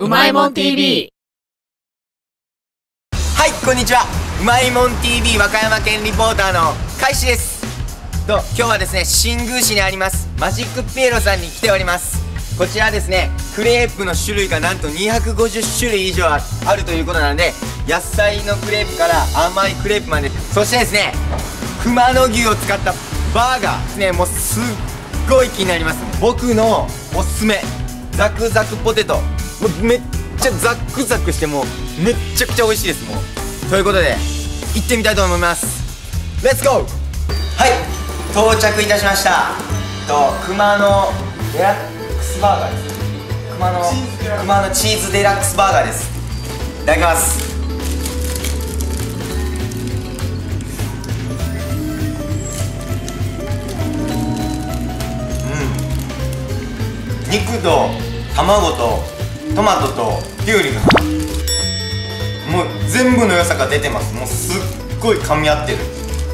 のうまいもん TV。 はい、こんにちは。うまいもん TV 和歌山県リポーターのかいしです。と、今日はですね、新宮市にありますマジックピエロさんに来ております。こちらですね、クレープの種類がなんと250種類以上あるということなので、野菜のクレープから甘いクレープまで、そしてですね、熊野牛を使ったバーガーですね、もうすっごい気になります。僕のおすすめ、ザクザクポテト。もうめっちゃザクザクして、もうめっちゃくちゃ美味しいです。もうということで行ってみたいと思います。レッツゴー。はい、到着いたしました。熊野デラックスバーガーです。熊野チーズデラックスバーガーです。いただきます。肉と卵とトマトときゅうりがもう全部の良さが出てます。もうすっごい噛み合ってる。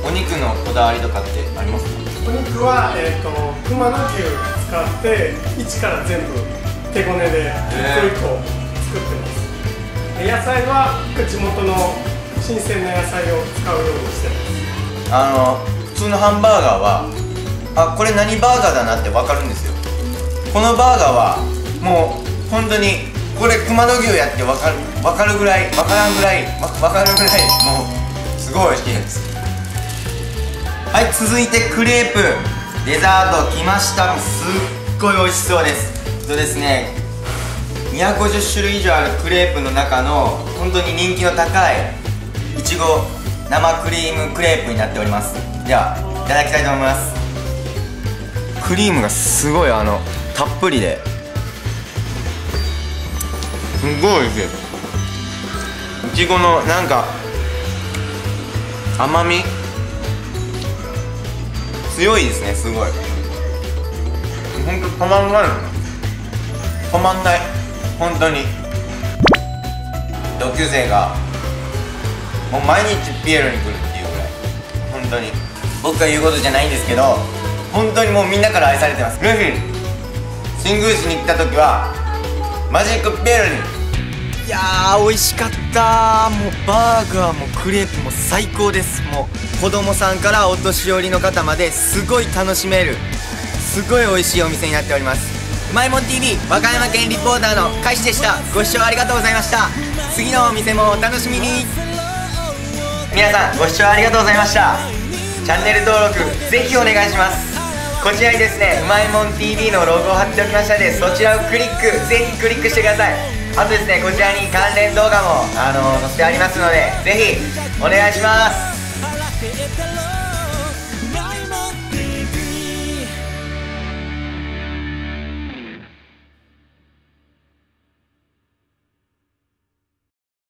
お肉のこだわりとかってありますか？お肉は、熊野牛使って一から全部手ごねで一個一個作ってます。野菜は地元の新鮮な野菜を使うようにしてます。普通のハンバーガーは、あ、これ何バーガーだなって分かるんですよ。このバーガーはもう本当にこれ熊野牛やって分かるぐらい、分かるぐらいもうすごい美味しいです。はい、続いてクレープデザートきました。すっごい美味しそうです。とですね、250種類以上あるクレープの中の本当に人気の高いいちご生クリームクレープになっております。ではいただきたいと思います。クリームがすごいたっぷりで、すごい美味しい。いちごのなんか甘み強いですね。すごい、ほんと止まんない。本当に同級生がもう毎日ピエロに来るっていうぐらい、本当に僕が言うことじゃないんですけど、本当にもうみんなから愛されてます。ルフィ新宮市に来た時はマジックピエロに。いやー、美味しかった。もうバーガーもクレープも最高です。もう子供さんからお年寄りの方まですごい楽しめる、すごい美味しいお店になっております。うまいもん TV 和歌山県リポーターのかいしでした。ご視聴ありがとうございました。次のお店もお楽しみに。皆さん、ご視聴ありがとうございました。チャンネル登録ぜひお願いします。こちらにですね、うまいもん TV のロゴを貼っておきましたので、そちらをクリック、ぜひクリックしてください。あとですね、こちらに関連動画も載せてありますので、ぜひお願いします。